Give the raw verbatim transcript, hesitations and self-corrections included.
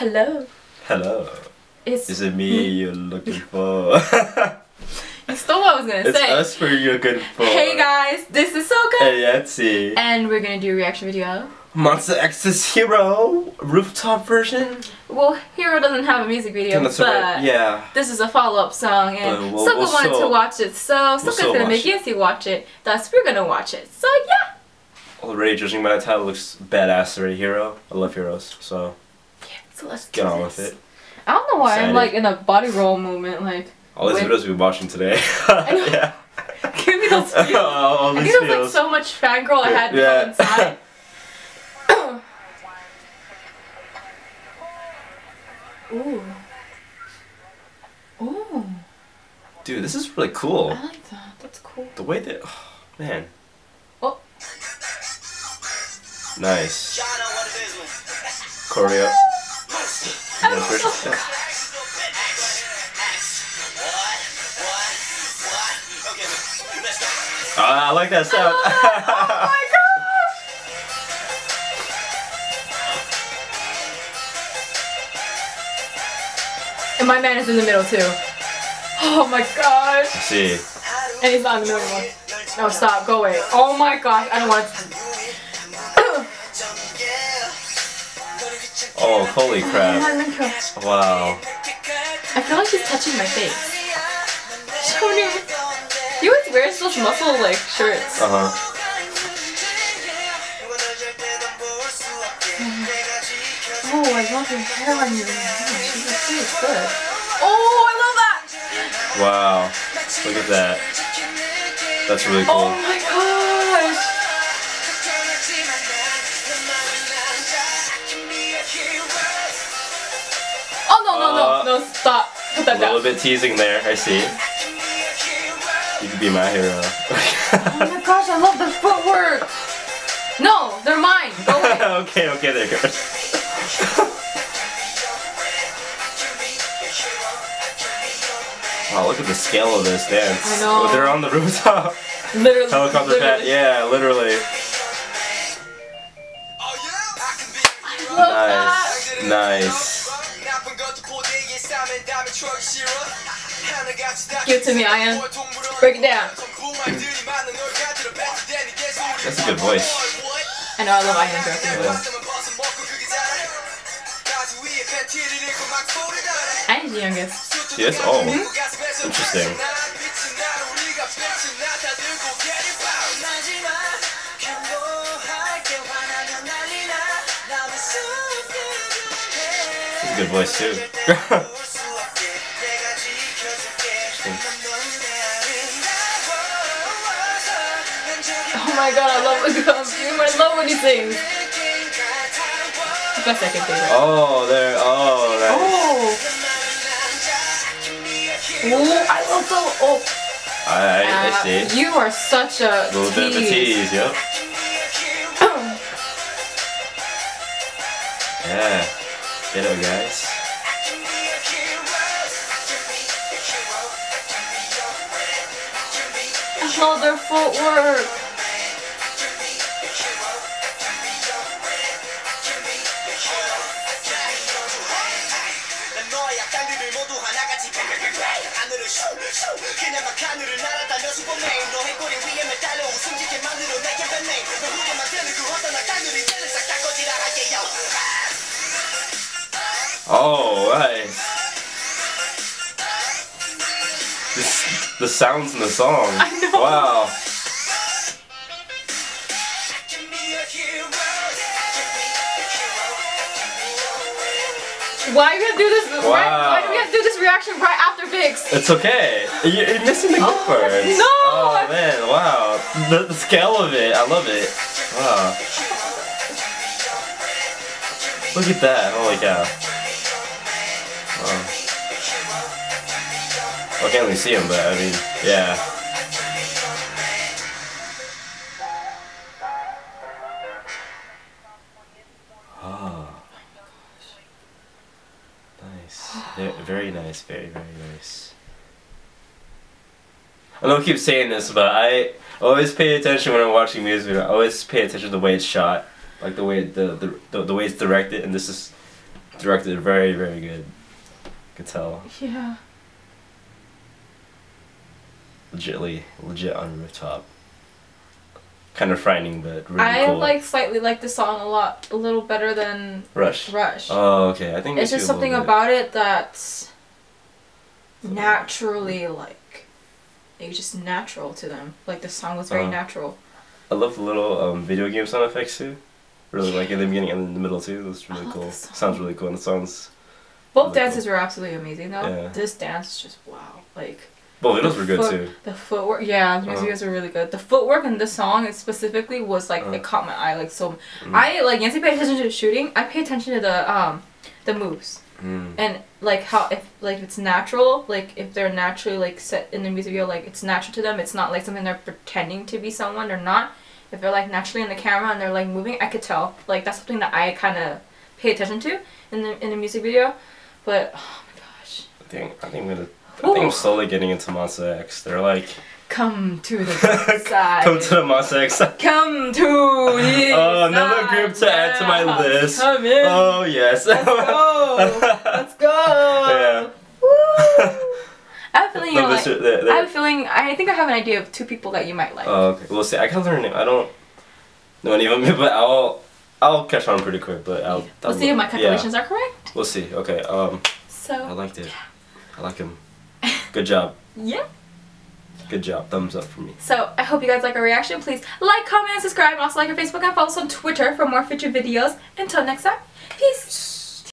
Hello. Hello. It's Is it me you're looking for? You stole what I was gonna it's say. It's us who you're looking for. Hey guys, this is Soka. Hey Yatsi. And we're gonna do a reaction video. Monsta X's Hero rooftop version. Well, Hero doesn't have a music video, but right. yeah, this is a follow-up song, and uh, well, Soka well, wanted so, to watch it, so Soka's well, so gonna make Yatsi watch it. Thus, we're gonna watch it. So yeah. Already judging by the title, looks badass already. Hero. I love heroes, so. So let's get on with it. I don't know why Excited. I'm like in a body roll moment, like. All these videos we've been watching today. Yeah. Give me those feels. All these I think feels. It was like so much fangirl I had yeah. inside. Ooh. Ooh. Dude, this is really cool. I like that. That's cool. The way that, oh, man. Oh. Nice. Choreo. I'm yeah, so yeah. oh, I like that sound. I love that. Oh my gosh! And my man is in the middle too. Oh my gosh! Let's see. And he's not in the middle anymore. No, stop. Go away. Oh my gosh! I don't want to. Oh, holy crap. Oh, wow. I feel like he's touching my face. Shoni. He always wears those muscle like shirts. Uh huh. Oh, I love your hair on you. She looks good. Oh, I love that! Wow. Look at that. That's really cool. Oh my gosh! No, no, stop. Put that down. A little bit teasing there, I see. You could be my hero. Oh my gosh, I love the footwork! No, they're mine! Go away. okay, okay, there it goes. Wow, look at the scale of this dance. I know. Oh, they're on the rooftop. Literally. Helicopter pad, yeah, literally. I love nice, that. nice. Give it to me, Ayan. Break it down. That's a good voice. I know, I love Ayan's rapping voice. Ayan's the youngest. Yes, oh. Mm-hmm. Interesting. That's a good voice, too. Oh my god, I love what comes to him. I love what he sings. That's my second favorite. Oh, there. Oh, nice. Oh. Ooh, I love the. Oh. Alright, uh, I see. You are such a. A little tease. bit of a tease, yep. Yeah. Get up, guys. I love their footwork. Oh, right. This, the sounds in the song. I know. Wow. Why are you gonna do this? Wow. Right, why do we have to do this reaction right after Vix? It's okay. You're, you're missing the good oh, parts. No. Oh man! Wow. The, the scale of it. I love it. Wow. Look at that. Holy cow. Wow. I can't really see him, but I mean, yeah. Very nice, very, very nice. I don't keep saying this, but I always pay attention when I'm watching music. I always pay attention to the way it's shot, like the way the the, the, the way it's directed, and this is directed very, very good. I could tell. Yeah. Legitly, legit on rooftop. Kind of frightening, but really I cool. I like slightly like the song a lot, a little better than Rush. Rush. Oh, okay. I think it's just something about it that's naturally like it was just natural to them. Like the song was very uh, natural. I love the little um, video game sound effects too. Really like in the beginning and in the middle too. It was really cool. Sounds really cool, and it sounds. Both dances were absolutely amazing though. Yeah. This dance is just wow, like. Well, the videos were good too. The footwork, yeah, the videos were really good. The footwork in this song specifically was like, uh, it caught my eye like so. Mm. I like Yancy paid attention to the shooting. I pay attention to the um, the moves, mm. and like how if like it's natural, like if they're naturally like set in the music video, like it's natural to them. It's not like something they're pretending to be someone or not. If they're like naturally in the camera and they're like moving, I could tell. Like that's something that I kind of pay attention to in the in the music video. But oh my gosh. I think I think I'm gonna. I think I'm slowly getting into Monsta X. They're like, come to the side. Come to the Monsta X. Come to the Oh, another side. Group to yeah. add to my list. Come in. Oh, yes. Let's go. Let's go. Yeah. Woo. I have a feeling, you know, like, they're, they're, I have a feeling, I think I have an idea of two people that you might like. Oh, okay. Well, see, I can't learn it. I don't know any of them, but I'll, I'll catch on pretty quick. But I'll, I'll we'll see if my calculations yeah. are correct. We'll see. Okay. Um, so, I liked it. Yeah. I like him. Good job. Yeah. Good job. Thumbs up for me. So, I hope you guys like our reaction. Please like, comment, and subscribe. And also like our Facebook and follow us on Twitter for more future videos. Until next time, peace.